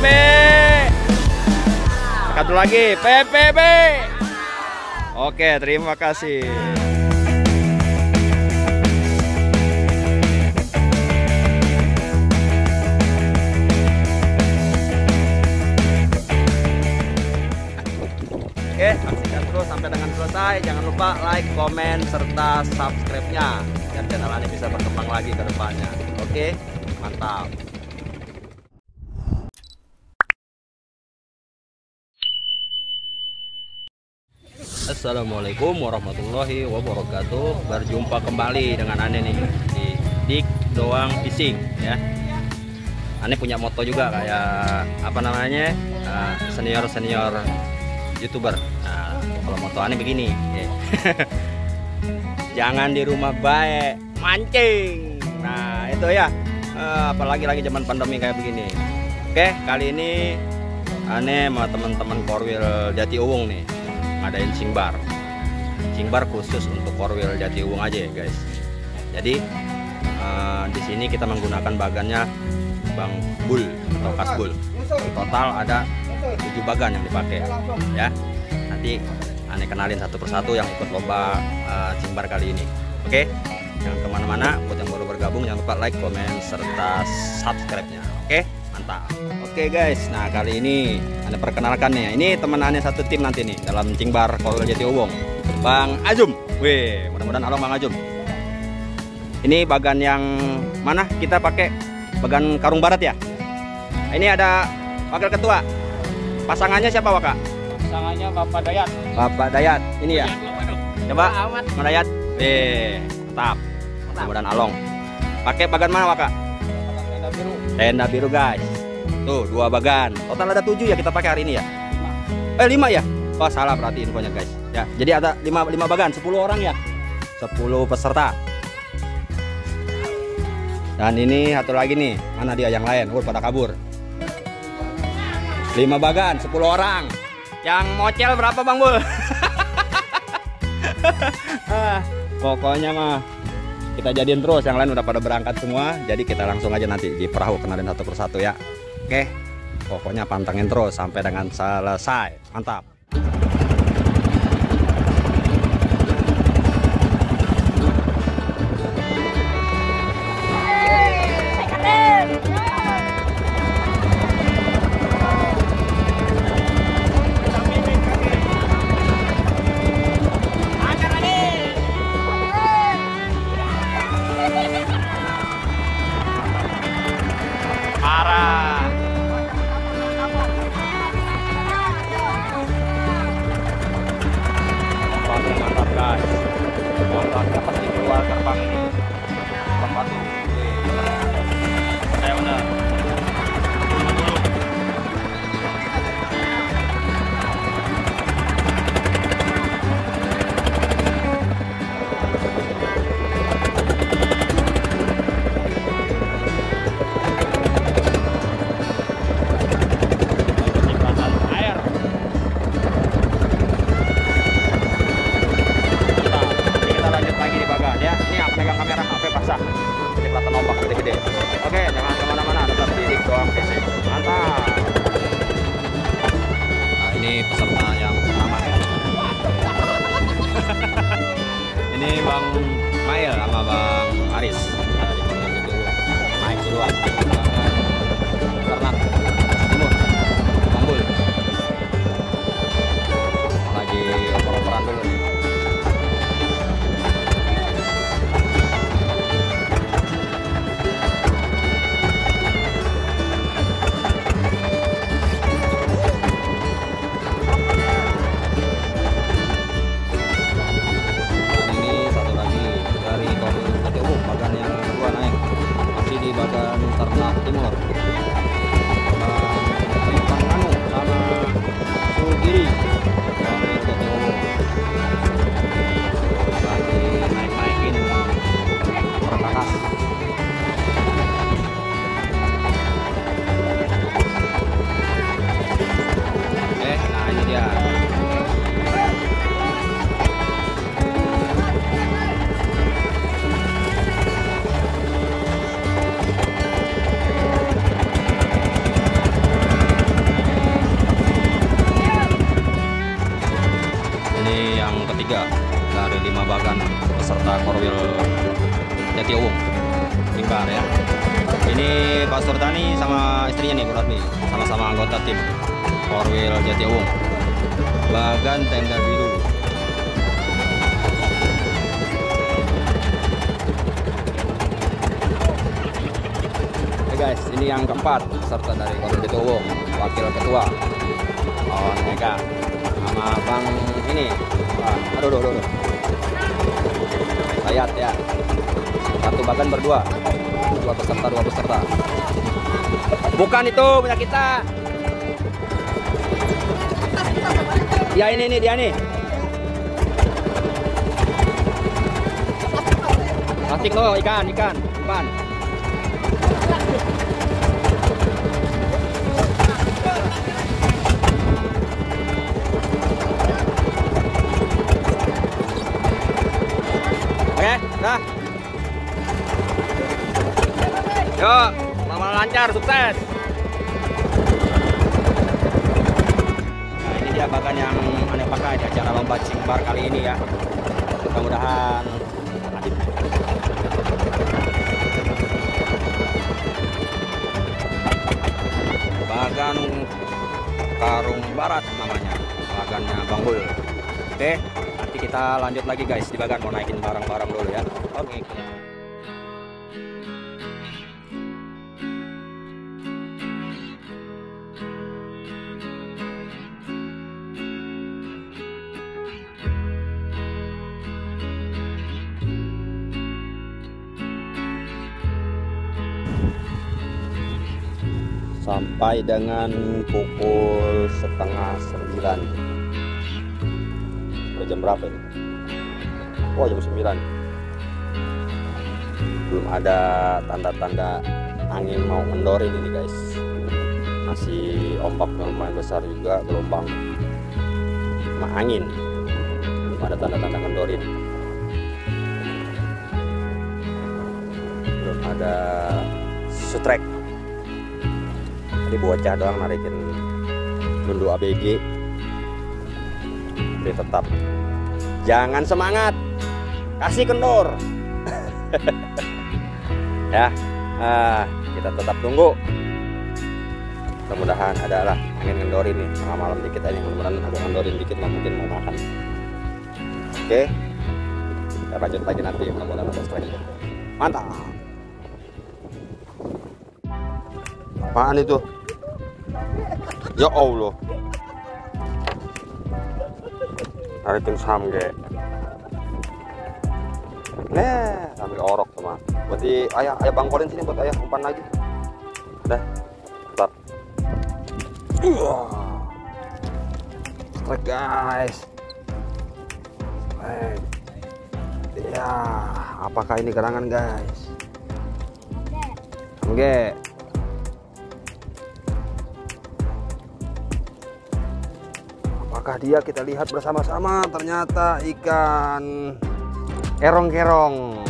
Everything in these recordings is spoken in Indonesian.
PPB. Satu lagi PPB. Oke, terima kasih. Oke, saksikan terus sampai dengan selesai. Jangan lupa like, komen, serta subscribe-nya agar channel ini bisa berkembang lagi ke depannya. Oke, mantap. Assalamualaikum warahmatullahi wabarakatuh. Berjumpa kembali dengan Ane nih di Dik Doang Fishing ya. Ane punya moto juga kayak apa namanya, senior-senior YouTuber. Nah, kalau moto aneh begini, ya. Jangan di rumah baik, mancing. Nah, itu ya. Apalagi lagi zaman pandemi kayak begini. Oke, kali ini aneh sama teman-teman korwil Jatiuwung nih, ngadain cingbar. Cingbar khusus untuk korwil Jatiuwung aja ya, guys. Jadi di sini kita menggunakan bagannya Bang Bul atau Kasbul. Total ada 7 bagan yang dipakai ya. Nanti aneh kenalin satu persatu yang ikut lomba cingbar kali ini. Oke, jangan kemana-mana. Buat yang baru bergabung jangan lupa like, komen, serta subscribe-nya. Oke, mantap. Oke guys, nah kali ini aneh perkenalkan nih, ini teman aneh satu tim nanti nih dalam cingbar korwil Jatiuwung, Bang Azum. Wih, mudah-mudahan along Bang Azum. Ini bagan yang mana kita pakai? Bagan Tarung Barat ya. Ini ada wakil ketua. Pasangannya siapa, Wak? Pasangannya Bapak Dayat. Bapak Dayat. Ini ya. Coba Dayat. Mantap. Mudah-mudahan along. Pakai bagan mana, Wak? Tenda biru. Tenda biru, guys. Tuh, 2 bagan. Total ada 7 ya kita pakai hari ini ya. 5 ya? Oh, salah berarti infonya, guys. Ya, jadi ada 5 bagan, 10 orang ya. 10 peserta. Dan ini satu lagi nih. Mana dia yang lain? Pada kabur. 5 bagan, 10 orang. Yang mocel berapa Bang Mul? Pokoknya mah kita jadiin terus. Yang lain udah pada berangkat semua. Jadi kita langsung aja nanti di perahu kenalin satu persatu ya. Oke, pokoknya pantengin terus sampai dengan selesai. Mantap. Ini Bang Mail sama Bang Aris dari PPB naik duluan karena timur Bang Bul lagi oper-operan dulu nih. Cingbar ya. Ini Pak Surtani sama istrinya nih, Bro Ratmi, sama-sama anggota tim Korwil Jatiuwung. Bagan tenda biru. Oke guys, ini yang keempat peserta dari Korwil Jatiuwung, Wakil Ketua. Oh, Ega sama Bang ini. Aduh. Dayat ya. Satu bagan berdua. Dua peserta. Bukan itu punya kita. Ya ini dia nih. Plastik loh, ikan. Bukan. Oke, dah. Yuk, lama-lama lancar, sukses. Nah, ini dia bagan yang aneh pakai di acara lomba cingbar kali ini ya. Mudah-mudahan adit. Bagan Tarung Barat namanya, bagannya Bang Bul. Oke. Nanti kita lanjut lagi guys di bagan, mau naikin barang-barang dulu ya. Oke. Sampai dengan pukul 8:30. Jam berapa ini? Oh, jam 9. Belum ada tanda-tanda angin mau mendorin ini guys. Masih ombaknya lumayan besar juga, gelombang sama angin. Belum ada tanda-tanda mendorin. Belum ada sutrek. Tadi bocah doang narikin gundu ABG. Jadi tetap jangan semangat, kasih kendor. Ya, kita tetap tunggu. Mudah-mudahan adalah angin kendorin nih, malam dikit aja, mudah-mudahan agak kendorin dikit, nggak mungkin mau makan. Oke, kita lanjut lagi nanti, mudah-mudahan ada strike. Mantap. Apaan itu? Ya Allah. Narikin samge, nah sambil orok sama. Berarti ayah bangkolin sini buat ayah umpan lagi. Dah, tetap. Strike guys. Ya, apakah ini gerangan guys? Samge. Apakah dia? Kita lihat bersama-sama. Ternyata ikan kerong-kerong.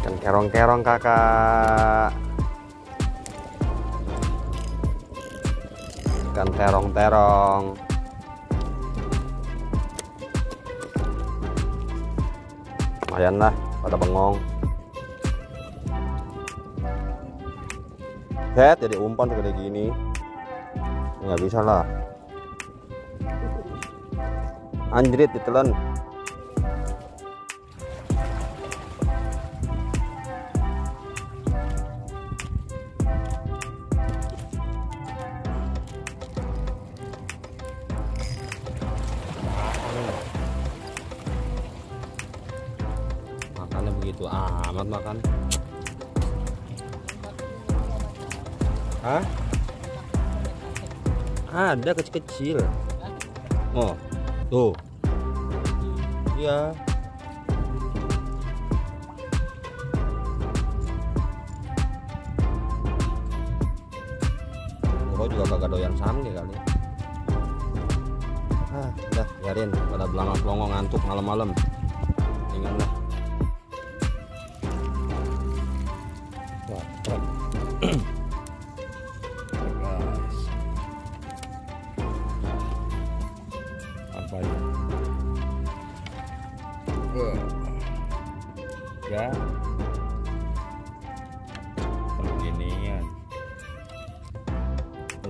Ikan kerong-kerong kakak. Ikan terong-terong. Lumayan lah pada bengong. Set jadi umpan segede gini. Nggak bisa lah. Anjrit ditelan. Makannya begitu amat makan. Hah? Ada kecil-kecil. Oh. Tuh. Iya. Gua juga kagak doyan samge kali. Ah, udah biarin pada belangak-belongok ngantuk malam-malam. Ingat lah. Wah,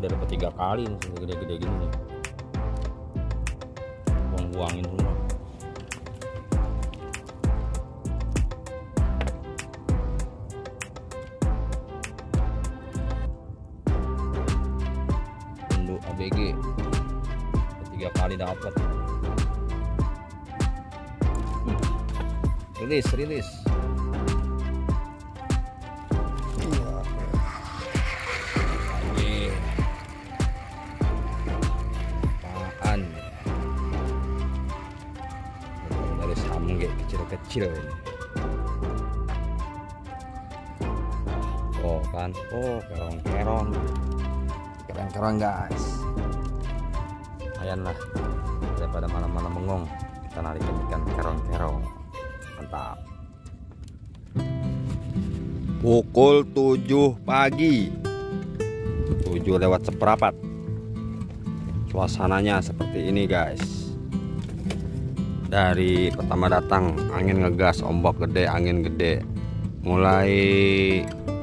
udah dapat 3 kali ini gede-gede gini nih. Buang-buangin semua. Induk ABG 3 kali dapat. Rilis. Kecil ini. Oh kan, oh kerong-kerong guys. Lumayanlah daripada malam-malam mengong, kita narikin ikan kerong-kerong. Mantap. Pukul 7 pagi. 7 lewat seperempat. Suasananya seperti ini guys. Dari pertama datang angin ngegas, ombak gede, angin gede. Mulai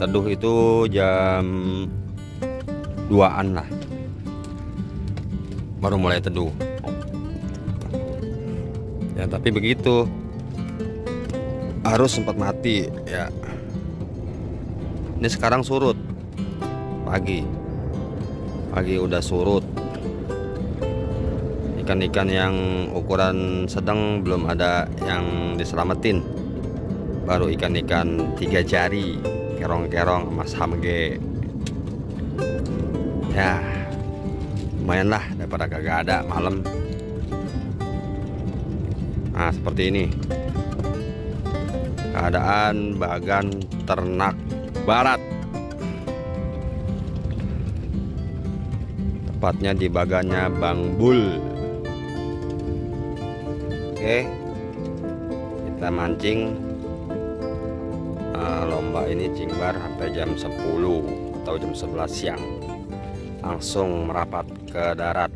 teduh itu jam 2-an lah, baru mulai teduh. Ya tapi begitu, arus sempat mati ya. Ini sekarang surut pagi, pagi udah surut. Ikan-ikan yang ukuran sedang belum ada yang diselamatin, baru ikan-ikan 3 jari, kerong-kerong, mas hamge. Ya lumayan lah daripada kagak ada malam. Nah seperti ini keadaan bagan ternak barat, tepatnya di bagannya Bang Bul. Oke, kita mancing lomba ini cingbar sampai jam 10 atau jam 11 siang, langsung merapat ke darat.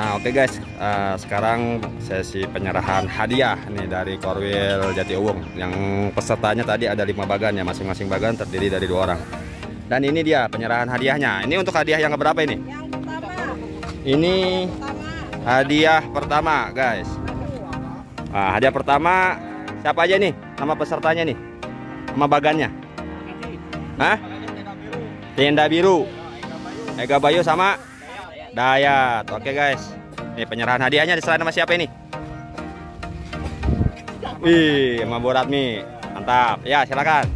Nah oke guys, sekarang sesi penyerahan hadiah nih dari Korwil Jatiuwung. Yang pesertanya tadi ada 5 bagan ya, masing-masing bagan terdiri dari 2 orang. Dan ini dia penyerahan hadiahnya. Ini untuk hadiah yang keberapa ini? Yang pertama. Ini hadiah pertama guys. Nah, hadiah pertama siapa aja nih? Nama pesertanya nih? Nama bagannya? Hah? Tenda biru. Ega Bayu sama Dayat. Oke guys. Ini penyerahan hadiahnya diserahin sama siapa ini? Wih, sama Bro Ratmi. Mantap. Ya, silakan.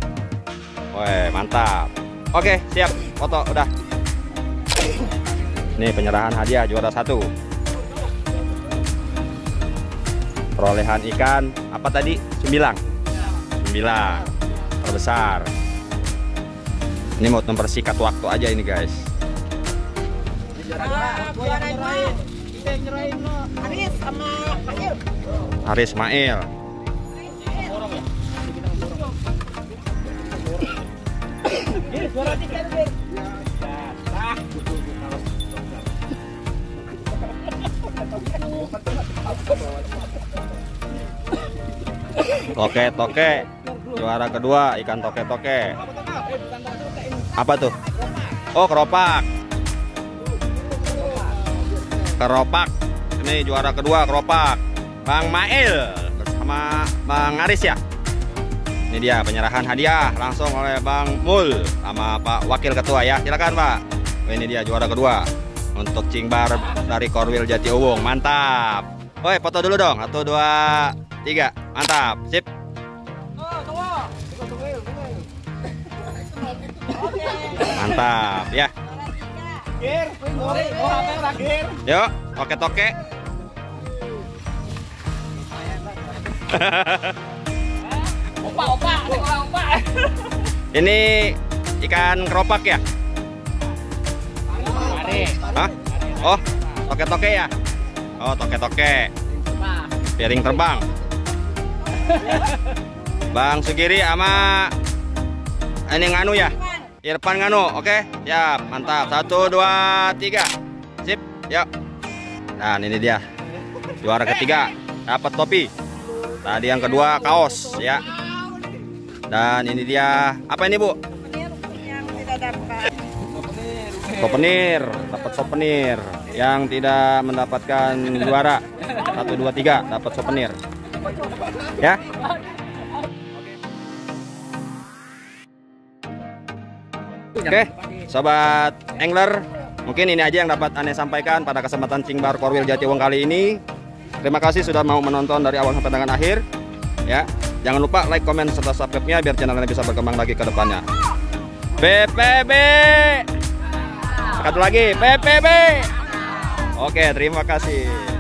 Woi, mantap. Oke, siap. Foto udah. Ini penyerahan hadiah juara 1. Perolehan ikan apa tadi? Sembilang. Terbesar. Ini mau mempersingkat waktu aja ini guys. Aris sama Mail. Aris Mail. Toke juara kedua, ikan toke. Apa tuh? Oh, keropak. Ini juara kedua keropak, Bang Mail bersama Bang Aris ya. Ini dia penyerahan hadiah langsung oleh Bang Mul sama Pak Wakil Ketua ya. Silakan Pak. Ini dia juara kedua untuk cingbar dari Korwil Jatiuwung. Mantap. Woi, foto dulu dong. 1, 2, 3. Mantap. Sip. Mantap ya. Yuk, toke. Opa. Ini ikan keropak ya? Hah? Oh, toke ya? Oh, toke. Piring terbang. Bang Sukiri sama ini nganu ya? Irfan nganu, oke? Ya, mantap. 1, 2, 3. Sip, yuk. Nah, ini dia. Juara ketiga dapat topi. Tadi yang kedua kaos ya. Dan ini dia. Apa ini, Bu? Dapat souvenir. Yang tidak mendapatkan juara 1, 2, 3 dapat souvenir. Ya. Oke, sobat angler, mungkin ini aja yang dapat Ane sampaikan pada kesempatan cingbar Korwil Jatiuwung kali ini. Terima kasih sudah mau menonton dari awal sampai dengan akhir. Ya, jangan lupa like, komen, serta subscribe-nya biar channelnya bisa berkembang lagi ke depannya. PPB. Satu lagi PPB. Oke, terima kasih.